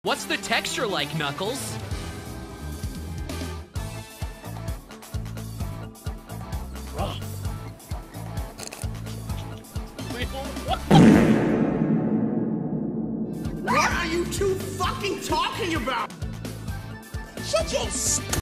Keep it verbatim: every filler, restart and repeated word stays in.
What's the texture like, Knuckles? What are you two fucking talking about? Shut your s***!